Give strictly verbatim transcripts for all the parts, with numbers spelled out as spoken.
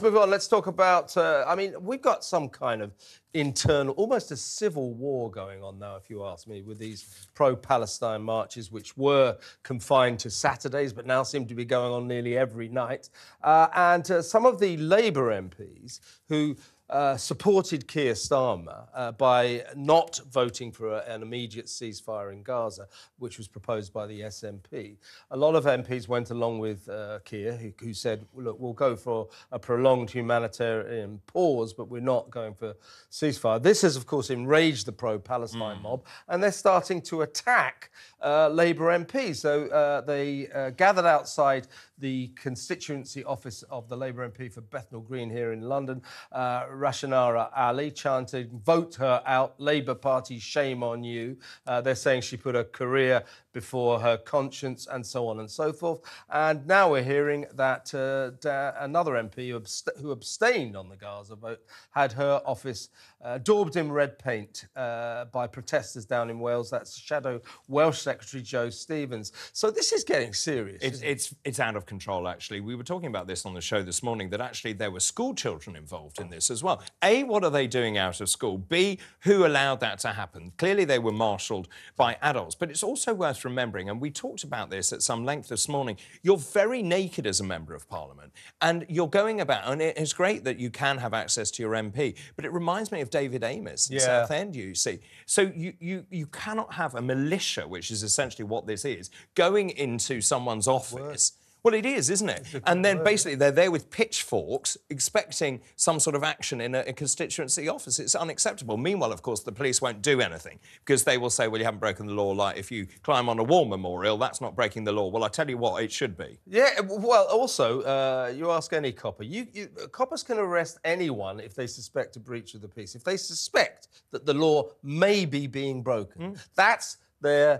Let's move on. Let's talk about, uh, I mean, we've got some kind of internal, almost a civil war going on now, if you ask me, with these pro-Palestine marches, which were confined to Saturdays, but now seem to be going on nearly every night. Uh, and uh, some of the Labour M Ps who uh, supported Keir Starmer uh, by not voting for a, an immediate ceasefire in Gaza, which was proposed by the S N P. A lot of M Ps went along with uh, Keir, who, who said, look, we'll go for a prolonged humanitarian pause, but we're not going for ceasefire. This has, of course, enraged the pro-Palestine mm. mob, and they're starting to attack uh, Labour M Ps. So uh, they uh, gathered outside the constituency office of the Labour M P for Bethnal Green here in London. Uh, Rashanara Ali chanted, vote her out, Labour Party, shame on you. Uh, they're saying she put her career before her conscience and so on and so forth. And now we're hearing that uh, another M P who, abst who abstained on the Gaza vote had her office uh, daubed in red paint uh, by protesters down in Wales. That's Shadow Welsh Secretary Jo Stevens. So this is getting serious. It's, it's, it's out of control, actually. We were talking about this on the show this morning, that actually there were school children involved in this as well. A, what are they doing out of school? B, who allowed that to happen? Clearly they were marshalled by adults. But it's also worth remembering, and we talked about this at some length this morning, you're very naked as a Member of Parliament, and you're going about, and it's great that you can have access to your M P, but it reminds me of David Amos in yeah. Southend, you see. So you, you, you cannot have a militia, which is essentially what this is, going into someone's office. What? Well, it is, isn't it? And then basically they're there with pitchforks expecting some sort of action in a, a constituency office. It's unacceptable. Meanwhile, of course, the police won't do anything because they will say, well, you haven't broken the law. Like if you climb on a war memorial, that's not breaking the law. Well, I tell you what, it should be. Yeah, well, also, uh, you ask any copper. You, you, coppers can arrest anyone if they suspect a breach of the peace, if they suspect that the law may be being broken. Mm. That's... Uh,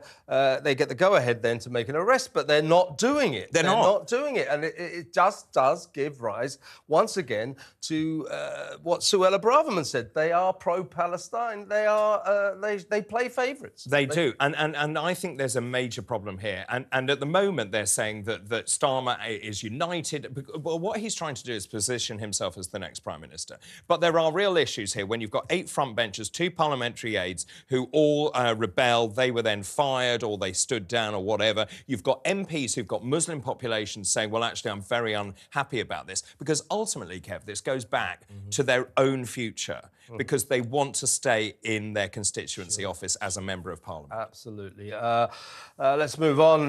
they get the go-ahead then to make an arrest, but they're not doing it. They're, they're not. not doing it. And it, it just does give rise, once again, to uh, what Suella Braverman said. They are pro-Palestine. They are, uh, they, they play favourites. They, they do. And, and, and I think there's a major problem here. And, and at the moment, they're saying that, that Starmer is united. But what he's trying to do is position himself as the next Prime Minister. But there are real issues here. When you've got eight frontbenchers, two parliamentary aides who all uh, rebelled, they were there then fired or they stood down or whatever. You've got M Ps who've got Muslim populations saying, well, actually, I'm very unhappy about this. Because ultimately, Kev, this goes back mm-hmm. to their own future mm-hmm. because they want to stay in their constituency sure. office as a Member of Parliament. Absolutely. Uh, uh, let's move on.